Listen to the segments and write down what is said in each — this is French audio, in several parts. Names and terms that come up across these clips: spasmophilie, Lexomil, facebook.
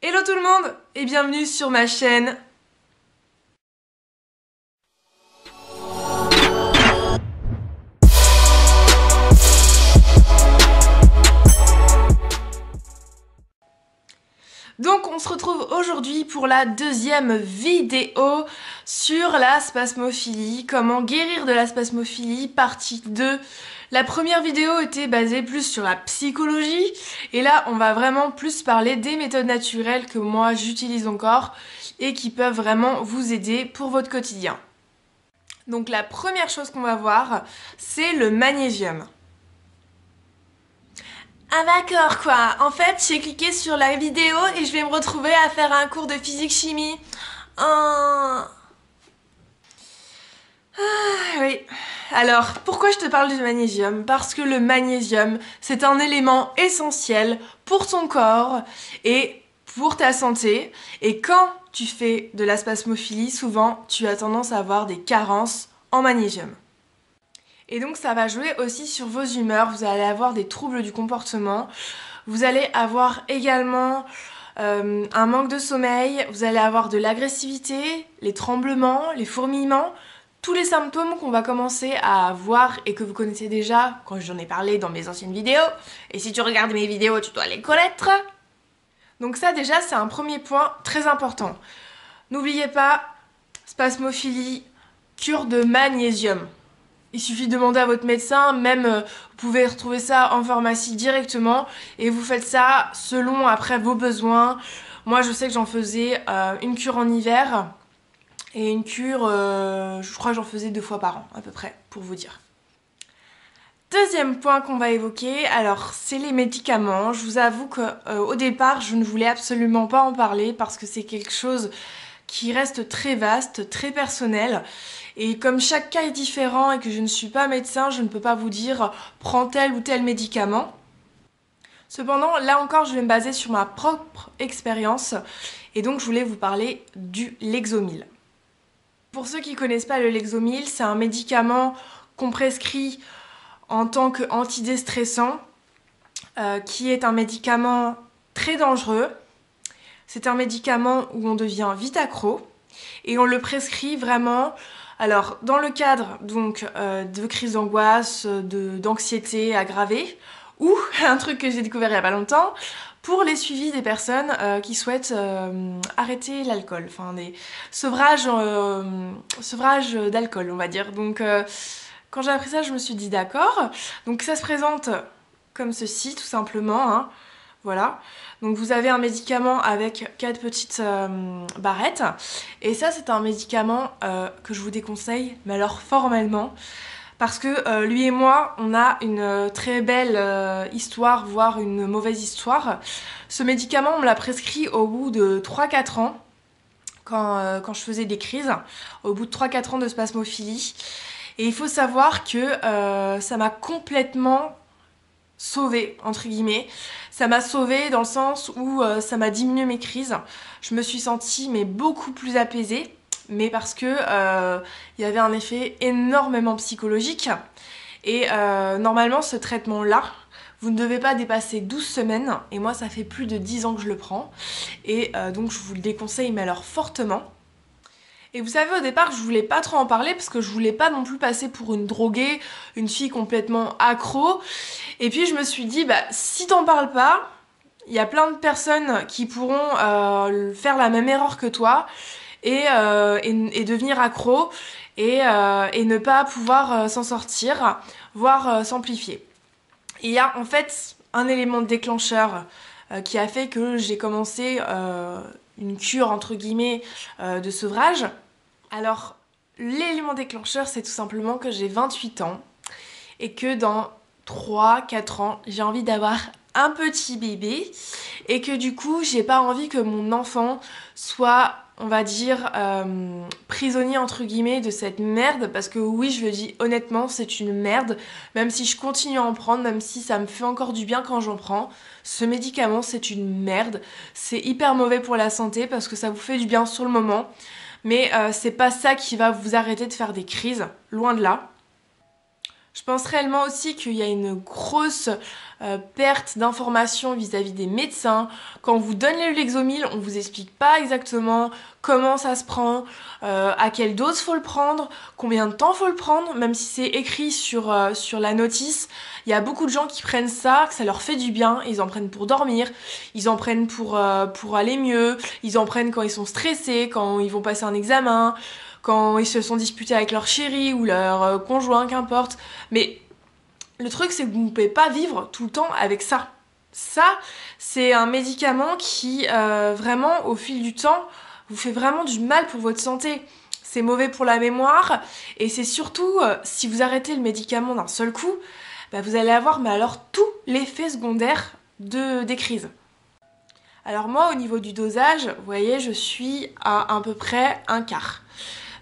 Hello tout le monde et bienvenue sur ma chaîne. Donc on se retrouve aujourd'hui pour la deuxième vidéo sur la spasmophilie, comment guérir de la spasmophilie, partie 2. La première vidéo était basée plus sur la psychologie et là on va vraiment plus parler des méthodes naturelles que moi j'utilise encore et qui peuvent vraiment vous aider pour votre quotidien. Donc la première chose qu'on va voir, c'est le magnésium. Ah d'accord quoi, en fait j'ai cliqué sur la vidéo et je vais me retrouver à faire un cours de physique-chimie. Oui, alors pourquoi je te parle du magnésium? Parce que le magnésium c'est un élément essentiel pour ton corps et pour ta santé. Et quand tu fais de la spasmophilie, souvent tu as tendance à avoir des carences en magnésium. Et donc ça va jouer aussi sur vos humeurs, vous allez avoir des troubles du comportement, vous allez avoir également un manque de sommeil, vous allez avoir de l'agressivité, les tremblements, les fourmillements, tous les symptômes qu'on va commencer à avoir et que vous connaissez déjà quand j'en ai parlé dans mes anciennes vidéos. Et si tu regardes mes vidéos, tu dois les connaître. Donc ça déjà c'est un premier point très important. N'oubliez pas, spasmophilie, cure de magnésium. Il suffit de demander à votre médecin, même vous pouvez retrouver ça en pharmacie directement et vous faites ça selon après vos besoins. Moi je sais que j'en faisais une cure en hiver et une cure, je crois que j'en faisais 2 fois par an à peu près pour vous dire. Deuxième point qu'on va évoquer, alors c'est les médicaments. Je vous avoue qu'au départ je ne voulais absolument pas en parler parce que c'est quelque chose qui reste très vaste, très personnel. Et comme chaque cas est différent et que je ne suis pas médecin, je ne peux pas vous dire « prends tel ou tel médicament ». Cependant, là encore, je vais me baser sur ma propre expérience et donc je voulais vous parler du Lexomil. Pour ceux qui ne connaissent pas le Lexomil, c'est un médicament qu'on prescrit en tant qu'antidéstressant, qui est un médicament très dangereux. C'est un médicament où on devient vite accro et on le prescrit vraiment, alors dans le cadre donc de crises d'angoisse, d'anxiété aggravée ou un truc que j'ai découvert il n'y a pas longtemps pour les suivis des personnes qui souhaitent arrêter l'alcool, enfin des sevrages d'alcool on va dire. Donc quand j'ai appris ça je me suis dit d'accord, donc ça se présente comme ceci tout simplement, hein. Voilà, donc vous avez un médicament avec 4 petites barrettes et ça c'est un médicament que je vous déconseille, mais alors formellement, parce que lui et moi on a une très belle histoire, voire une mauvaise histoire. Ce médicament on me l'a prescrit au bout de 3-4 ans, quand je faisais des crises, au bout de 3-4 ans de spasmophilie, et il faut savoir que ça m'a complètement sauvée, entre guillemets. Ça m'a sauvée dans le sens où ça m'a diminué mes crises. Je me suis sentie mais beaucoup plus apaisée, mais parce que il y avait un effet énormément psychologique. Et normalement ce traitement-là, vous ne devez pas dépasser 12 semaines. Et moi ça fait plus de 10 ans que je le prends. Et donc je vous le déconseille mais alors fortement. Et vous savez, au départ, je voulais pas trop en parler parce que je voulais pas non plus passer pour une droguée, une fille complètement accro. Et puis je me suis dit, bah si t'en parles pas, il y a plein de personnes qui pourront faire la même erreur que toi et devenir accro et ne pas pouvoir s'en sortir, voire s'amplifier. Il y a en fait un élément déclencheur qui a fait que j'ai commencé... une cure entre guillemets de sevrage. Alors l'élément déclencheur c'est tout simplement que j'ai 28 ans et que dans 3-4 ans j'ai envie d'avoir un petit bébé et que du coup j'ai pas envie que mon enfant soit, on va dire, prisonnier entre guillemets de cette merde, parce que oui je le dis honnêtement, c'est une merde, même si je continue à en prendre, même si ça me fait encore du bien quand j'en prends, ce médicament c'est une merde, c'est hyper mauvais pour la santé parce que ça vous fait du bien sur le moment, mais c'est pas ça qui va vous arrêter de faire des crises, loin de là. Je pense réellement aussi qu'il y a une grosse perte d'informations vis-à-vis des médecins. Quand on vous donne le Lexomil, on vous explique pas exactement comment ça se prend, à quelle dose faut le prendre, combien de temps faut le prendre, même si c'est écrit sur, sur la notice. Il y a beaucoup de gens qui prennent ça, que ça leur fait du bien, ils en prennent pour dormir, ils en prennent pour aller mieux, ils en prennent quand ils sont stressés, quand ils vont passer un examen, quand ils se sont disputés avec leur chéri ou leur conjoint, qu'importe. Mais le truc, c'est que vous ne pouvez pas vivre tout le temps avec ça. Ça, c'est un médicament qui, vraiment, au fil du temps, vous fait vraiment du mal pour votre santé. C'est mauvais pour la mémoire, et c'est surtout, si vous arrêtez le médicament d'un seul coup, bah vous allez avoir, mais alors, tous les effets secondaires des crises. Alors moi, au niveau du dosage, vous voyez, je suis à peu près un quart.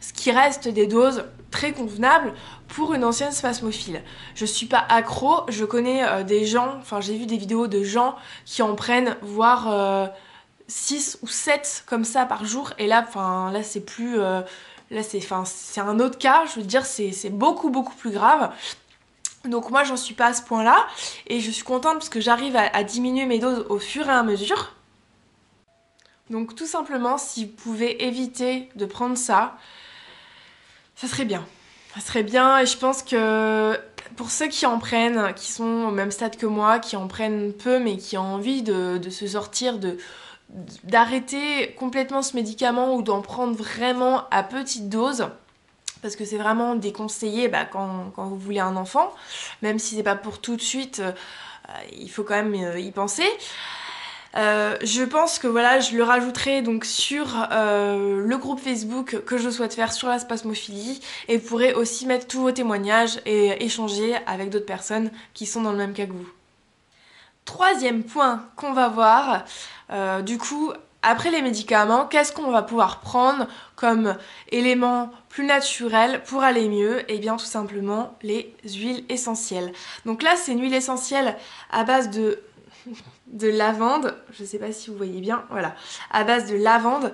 Ce qui reste des doses très convenables pour une ancienne spasmophile. Je suis pas accro, je connais des gens, enfin j'ai vu des vidéos de gens qui en prennent voire 6 ou 7 comme ça par jour, et là, enfin là c'est plus, là c'est un autre cas, je veux dire c'est beaucoup plus grave. Donc moi j'en suis pas à ce point là, et je suis contente parce que j'arrive à diminuer mes doses au fur et à mesure. Donc tout simplement, si vous pouvez éviter de prendre ça, ça serait bien. Ça serait bien, et je pense que pour ceux qui en prennent, qui sont au même stade que moi, qui en prennent peu mais qui ont envie de se sortir, d'arrêter complètement ce médicament ou d'en prendre vraiment à petite dose, parce que c'est vraiment déconseillé quand vous voulez un enfant, même si c'est pas pour tout de suite, il faut quand même y penser. Je pense que voilà, je le rajouterai donc sur le groupe Facebook que je souhaite faire sur la spasmophilie, et vous pourrez aussi mettre tous vos témoignages et échanger avec d'autres personnes qui sont dans le même cas que vous. Troisième point qu'on va voir, du coup, après les médicaments, qu'est-ce qu'on va pouvoir prendre comme élément plus naturel pour aller mieux? Eh bien tout simplement les huiles essentielles. Donc là c'est une huile essentielle à base de lavande, je sais pas si vous voyez bien, voilà, à base de lavande.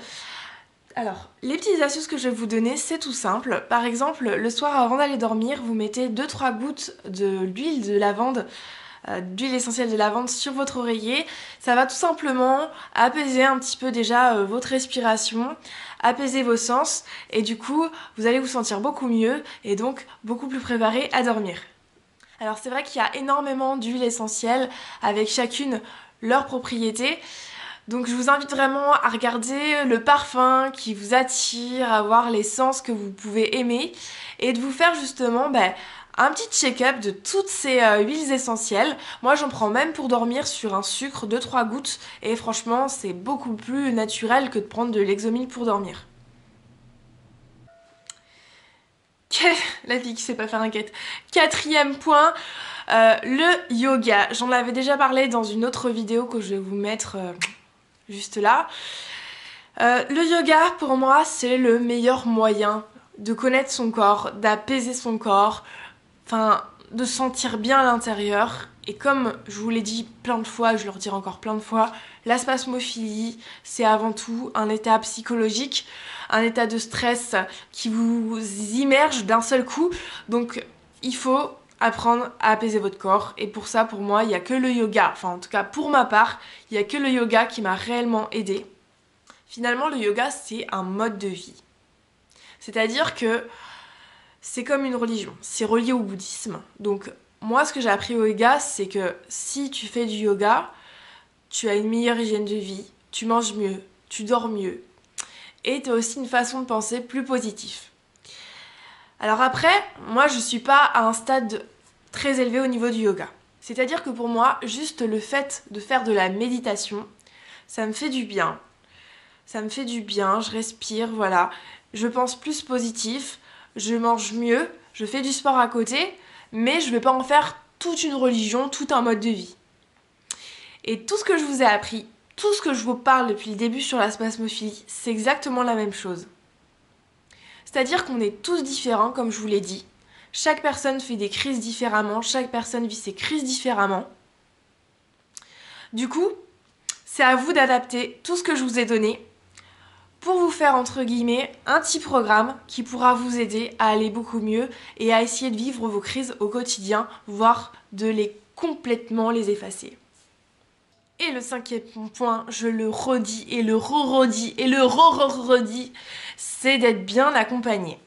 Alors, les petites astuces que je vais vous donner, c'est tout simple. Par exemple, le soir avant d'aller dormir, vous mettez 2-3 gouttes de l'huile de lavande, d'huile essentielle de lavande sur votre oreiller. Ça va tout simplement apaiser un petit peu déjà votre respiration, apaiser vos sens, et du coup, vous allez vous sentir beaucoup mieux et donc beaucoup plus préparé à dormir. Alors c'est vrai qu'il y a énormément d'huiles essentielles avec chacune leurs propriétés. Donc je vous invite vraiment à regarder le parfum qui vous attire, à voir les sens que vous pouvez aimer, et de vous faire justement un petit check-up de toutes ces huiles essentielles. Moi j'en prends même pour dormir sur un sucre, 2-3 gouttes, et franchement c'est beaucoup plus naturel que de prendre de Lexomil pour dormir. La fille qui sait pas faire un quête. Quatrième point, le yoga. J'en avais déjà parlé dans une autre vidéo que je vais vous mettre juste là. Le yoga, pour moi, c'est le meilleur moyen de connaître son corps, d'apaiser son corps, enfin, de sentir bien à l'intérieur. Et comme je vous l'ai dit plein de fois, je le redirai encore plein de fois, la spasmophilie, c'est avant tout un état psychologique, un état de stress qui vous immerge d'un seul coup. Donc il faut apprendre à apaiser votre corps, et pour ça, pour moi, il n'y a que le yoga, enfin en tout cas pour ma part, il n'y a que le yoga qui m'a réellement aidée. Finalement, le yoga, c'est un mode de vie. C'est-à-dire que c'est comme une religion, c'est relié au bouddhisme. Donc moi, ce que j'ai appris au yoga, c'est que si tu fais du yoga, tu as une meilleure hygiène de vie, tu manges mieux, tu dors mieux, et tu as aussi une façon de penser plus positive. Alors après, moi je suis pas à un stade très élevé au niveau du yoga. C'est-à-dire que pour moi, juste le fait de faire de la méditation, ça me fait du bien. Ça me fait du bien, je respire, voilà. Je pense plus positif, je mange mieux, je fais du sport à côté, mais je ne vais pas en faire toute une religion, tout un mode de vie. Et tout ce que je vous ai appris, tout ce que je vous parle depuis le début sur la spasmophilie, c'est exactement la même chose. C'est-à-dire qu'on est tous différents, comme je vous l'ai dit. Chaque personne fait des crises différemment, chaque personne vit ses crises différemment. Du coup, c'est à vous d'adapter tout ce que je vous ai donné pour vous faire entre guillemets un petit programme qui pourra vous aider à aller beaucoup mieux et à essayer de vivre vos crises au quotidien, voire de les complètement les effacer. Et le cinquième point, je le redis et le re-redis et le re-re-redis, c'est d'être bien accompagné.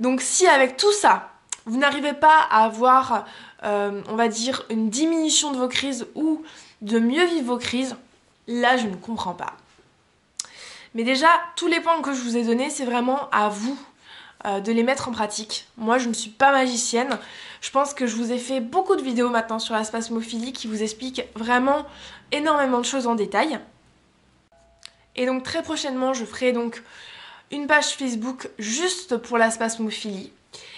Donc si avec tout ça, vous n'arrivez pas à avoir, on va dire, une diminution de vos crises ou de mieux vivre vos crises, là je ne comprends pas. Mais déjà, tous les points que je vous ai donnés, c'est vraiment à vous de les mettre en pratique. Moi, je ne suis pas magicienne. Je pense que je vous ai fait beaucoup de vidéos maintenant sur la spasmophilie qui vous expliquent vraiment énormément de choses en détail. Et donc très prochainement, je ferai donc une page Facebook juste pour la spasmophilie.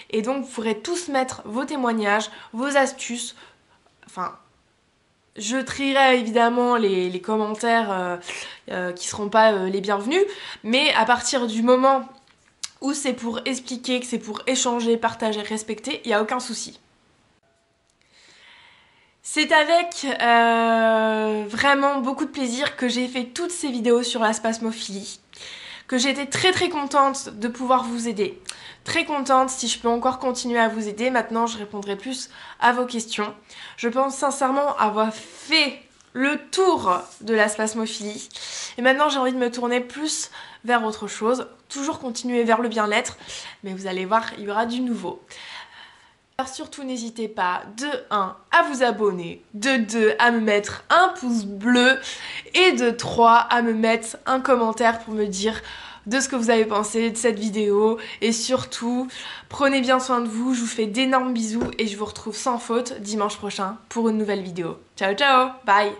Et donc, vous pourrez tous mettre vos témoignages, vos astuces, enfin... Je trierai évidemment les commentaires qui seront pas les bienvenus, mais à partir du moment où c'est pour expliquer, que c'est pour échanger, partager, respecter, il n'y a aucun souci. C'est avec vraiment beaucoup de plaisir que j'ai fait toutes ces vidéos sur la spasmophilie, que j'ai été très contente de pouvoir vous aider. Très contente si je peux encore continuer à vous aider. Maintenant, je répondrai plus à vos questions. Je pense sincèrement avoir fait le tour de la spasmophilie. Et maintenant, j'ai envie de me tourner plus vers autre chose. Toujours continuer vers le bien-être. Mais vous allez voir, il y aura du nouveau. Alors surtout, n'hésitez pas, de 1, à vous abonner, de 2, à me mettre un pouce bleu et de 3, à me mettre un commentaire pour me dire... de ce que vous avez pensé de cette vidéo et surtout prenez bien soin de vous, je vous fais d'énormes bisous et je vous retrouve sans faute dimanche prochain pour une nouvelle vidéo. Ciao ciao, bye.